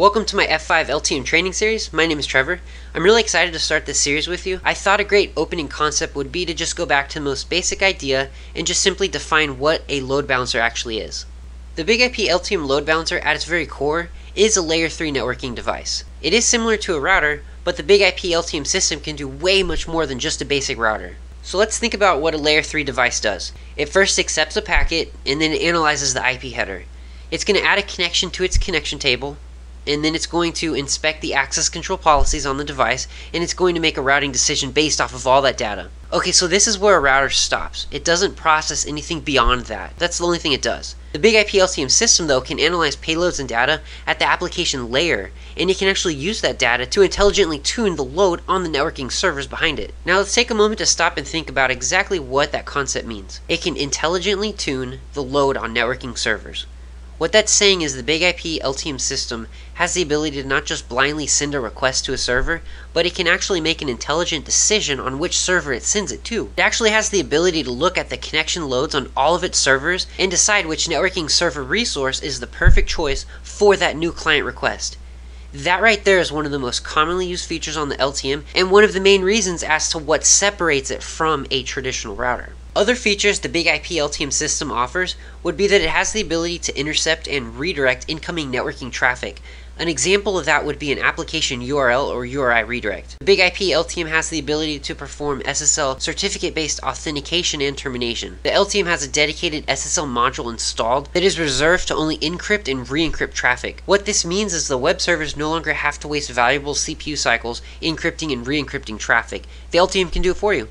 Welcome to my F5 LTM training series. My name is Trevor. I'm really excited to start this series with you. I thought a great opening concept would be to just go back to the most basic idea and just simply define what a load balancer actually is. The BIG-IP LTM load balancer at its very core is a layer 3 networking device. It is similar to a router, but the BIG-IP LTM system can do way much more than just a basic router. So let's think about what a layer 3 device does. It first accepts a packet and then it analyzes the IP header. It's going to add a connection to its connection table, and then it's going to inspect the access control policies on the device, and it's going to make a routing decision based off of all that data. Okay, so this is where a router stops. It doesn't process anything beyond that. That's the only thing it does. The BIG-IP LTM system, though, can analyze payloads and data at the application layer, and it can actually use that data to intelligently tune the load on the networking servers behind it. Now let's take a moment to stop and think about exactly what that concept means. It can intelligently tune the load on networking servers. What that's saying is the BIG-IP LTM system has the ability to not just blindly send a request to a server, but it can actually make an intelligent decision on which server it sends it to. It actually has the ability to look at the connection loads on all of its servers and decide which networking server resource is the perfect choice for that new client request. That right there is one of the most commonly used features on the LTM and one of the main reasons as to what separates it from a traditional router. Other features the BIG-IP LTM system offers would be that it has the ability to intercept and redirect incoming networking traffic. An example of that would be an application URL or URI redirect. The BIG-IP LTM has the ability to perform SSL certificate-based authentication and termination. The LTM has a dedicated SSL module installed that is reserved to only encrypt and re-encrypt traffic. What this means is the web servers no longer have to waste valuable CPU cycles encrypting and re-encrypting traffic. The LTM can do it for you.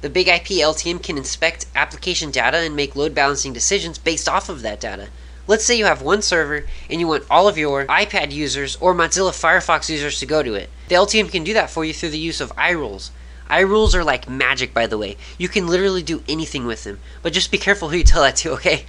The BIG-IP LTM can inspect application data and make load balancing decisions based off of that data. Let's say you have one server and you want all of your iPad users or Mozilla Firefox users to go to it. The LTM can do that for you through the use of iRules. iRules are like magic, by the way. You can literally do anything with them, but just be careful who you tell that to, okay?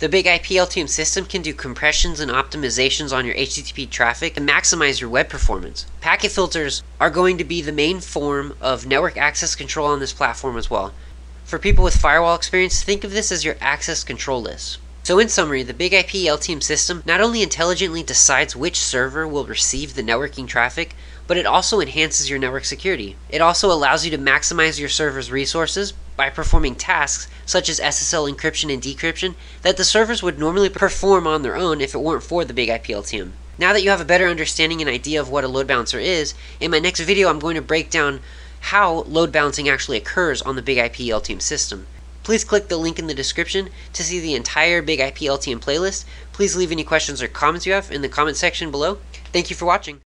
The BIG-IP LTM system can do compressions and optimizations on your HTTP traffic and maximize your web performance. Packet filters are going to be the main form of network access control on this platform as well. For people with firewall experience, think of this as your access control list. So in summary, the BIG-IP LTM system not only intelligently decides which server will receive the networking traffic, but it also enhances your network security. It also allows you to maximize your server's resources by performing tasks such as SSL encryption and decryption that the servers would normally perform on their own if it weren't for the BIG-IP LTM. Now that you have a better understanding and idea of what a load balancer is, in my next video I'm going to break down how load balancing actually occurs on the BIG-IP LTM system. Please click the link in the description to see the entire BIG-IP LTM playlist. Please leave any questions or comments you have in the comment section below. Thank you for watching.